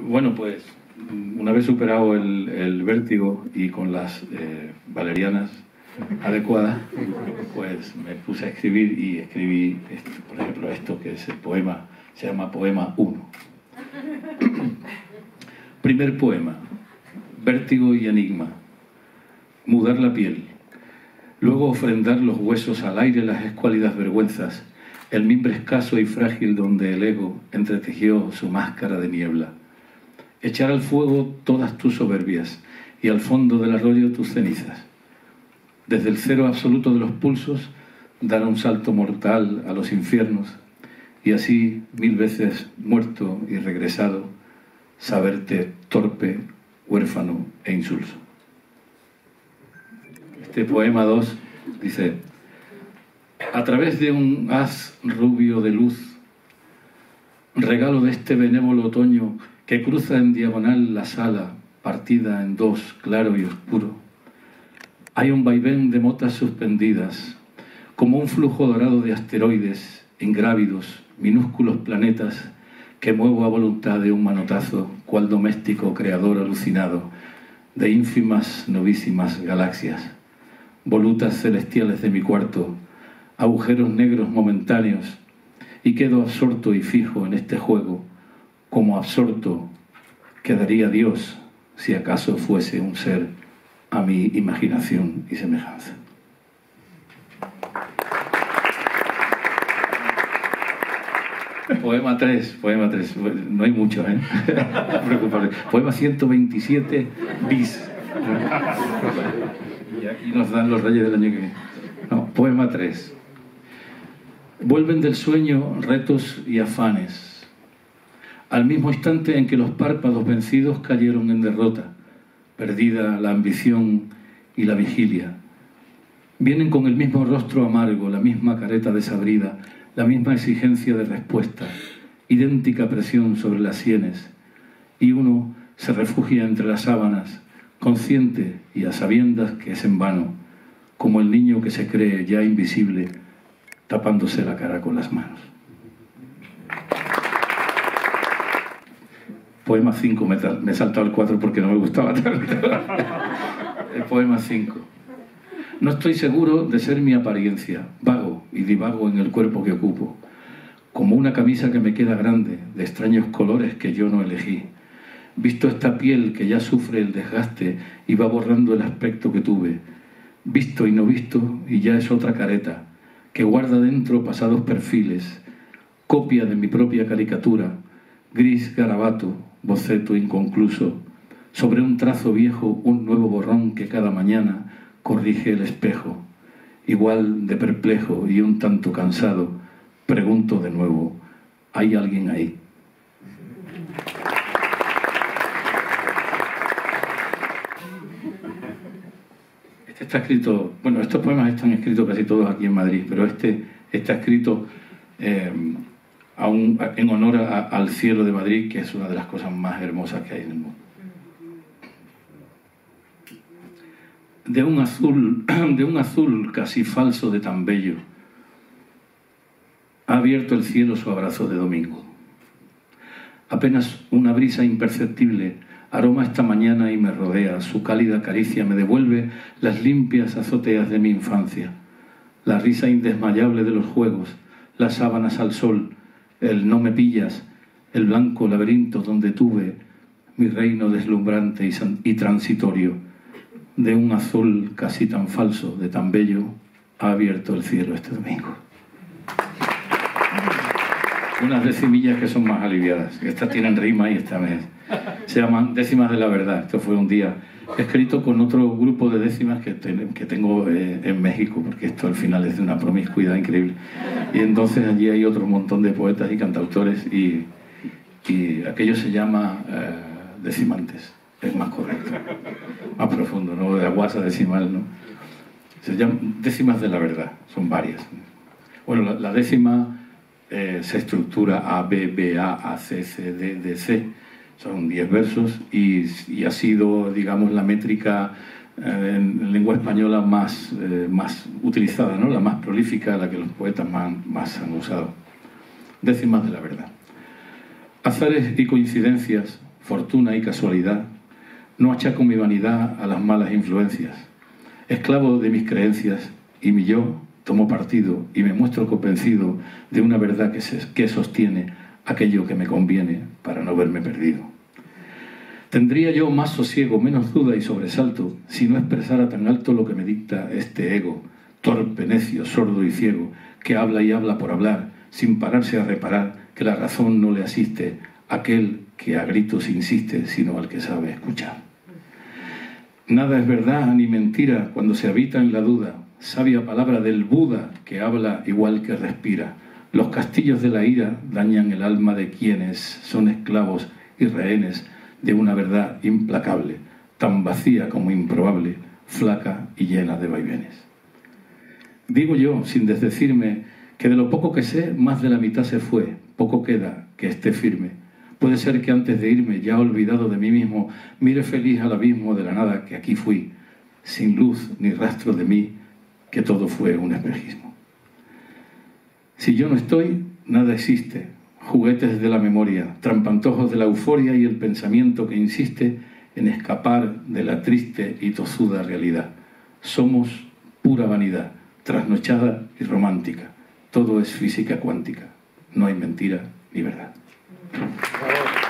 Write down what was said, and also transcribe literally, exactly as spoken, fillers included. Bueno, pues una vez superado el, el vértigo y con las eh, valerianas adecuadas, pues me puse a escribir y escribí, este, por ejemplo, esto que es el poema, se llama Poema uno. Primer poema, vértigo y enigma. Mudar la piel, luego ofrendar los huesos al aire, las escuálidas vergüenzas, el mimbre escaso y frágil donde el ego entretejió su máscara de niebla. Echar al fuego todas tus soberbias y al fondo del arroyo tus cenizas. Desde el cero absoluto de los pulsos, dar un salto mortal a los infiernos y así, mil veces muerto y regresado, saberte torpe, huérfano e insulso. Este poema dos dice: a través de un haz rubio de luz, regalo de este benévolo otoño que cruza en diagonal la sala, partida en dos, claro y oscuro, hay un vaivén de motas suspendidas, como un flujo dorado de asteroides, ingrávidos, minúsculos planetas que muevo a voluntad de un manotazo, cual doméstico creador alucinado de ínfimas, novísimas galaxias, volutas celestiales de mi cuarto, agujeros negros momentáneos, y quedo absorto y fijo en este juego, como absorto quedaría Dios si acaso fuese un ser a mi imaginación y semejanza. Poema tres, poema tres, no hay mucho, ¿eh? No preocuparse. Poema ciento veintisiete bis. Y aquí nos dan los reyes del año que viene. No, poema tres. Vuelven del sueño retos y afanes, al mismo instante en que los párpados vencidos cayeron en derrota, perdida la ambición y la vigilia. Vienen con el mismo rostro amargo, la misma careta desabrida, la misma exigencia de respuesta, idéntica presión sobre las sienes, y uno se refugia entre las sábanas, consciente y a sabiendas que es en vano, como el niño que se cree ya invisible, tapándose la cara con las manos. Poema cinco, me, me he saltado el cuatro porque no me gustaba tanto. El poema cinco. No estoy seguro de ser mi apariencia, vago y divago en el cuerpo que ocupo, como una camisa que me queda grande, de extraños colores que yo no elegí. Visto esta piel que ya sufre el desgaste y va borrando el aspecto que tuve, visto y no visto y ya es otra careta, que guarda dentro pasados perfiles, copia de mi propia caricatura, gris garabato, boceto inconcluso, sobre un trazo viejo un nuevo borrón que cada mañana corrige el espejo. Igual de perplejo y un tanto cansado, pregunto de nuevo, ¿hay alguien ahí? Este está escrito, bueno, estos poemas están escritos casi todos aquí en Madrid, pero este está escrito eh, a un, en honor a, al cielo de Madrid, que es una de las cosas más hermosas que hay en el mundo. De un azul, de un azul casi falso de tan bello, ha abierto el cielo su abrazo de domingo. Apenas una brisa imperceptible aroma esta mañana y me rodea, su cálida caricia me devuelve las limpias azoteas de mi infancia, la risa indesmayable de los juegos, las sábanas al sol, el no me pillas, el blanco laberinto donde tuve mi reino deslumbrante y, y transitorio. De un azul casi tan falso, de tan bello, ha abierto el cielo este domingo. Unas decimillas que son más aliviadas. Estas tienen rima y esta vez se llaman décimas de la verdad. Esto fue un día escrito con otro grupo de décimas que, ten, que tengo eh, en México, porque esto al final es de una promiscuidad increíble. Y entonces allí hay otro montón de poetas y cantautores y, y aquello se llama eh, decimantes. Es más correcto, más profundo, ¿no? De la guasa decimal, ¿no? Se llaman décimas de la verdad, son varias. Bueno, la, la décima eh, se estructura A, B, B, A, A, C, C, D, D, C. Son diez versos y, y ha sido, digamos, la métrica eh, en lengua española más, eh, más utilizada, ¿no? La más prolífica, la que los poetas más, más han usado. Décimas de la verdad. Azares y coincidencias, fortuna y casualidad, no achaco mi vanidad a las malas influencias. Esclavo de mis creencias y mi yo, tomo partido y me muestro convencido de una verdad que, se, que sostiene aquello que me conviene para no verme perdido. Tendría yo más sosiego, menos duda y sobresalto si no expresara tan alto lo que me dicta este ego, torpe, necio, sordo y ciego, que habla y habla por hablar, sin pararse a reparar que la razón no le asiste a aquel que a gritos insiste, sino al que sabe escuchar. Nada es verdad ni mentira cuando se habita en la duda, sabia palabra del Buda que habla igual que respira. Los castillos de la ira dañan el alma de quienes son esclavos y rehenes de una verdad implacable, tan vacía como improbable, flaca y llena de vaivenes. Digo yo, sin desdecirme, que de lo poco que sé, más de la mitad se fue, poco queda que esté firme. Puede ser que antes de irme, ya olvidado de mí mismo, mire feliz al abismo de la nada que aquí fui, sin luz ni rastro de mí, que todo fue un espejismo. Si yo no estoy, nada existe, juguetes de la memoria, trampantojos de la euforia y el pensamiento que insiste en escapar de la triste y tozuda realidad. Somos pura vanidad, trasnochada y romántica. Todo es física cuántica, no hay mentira ni verdad. Por favor.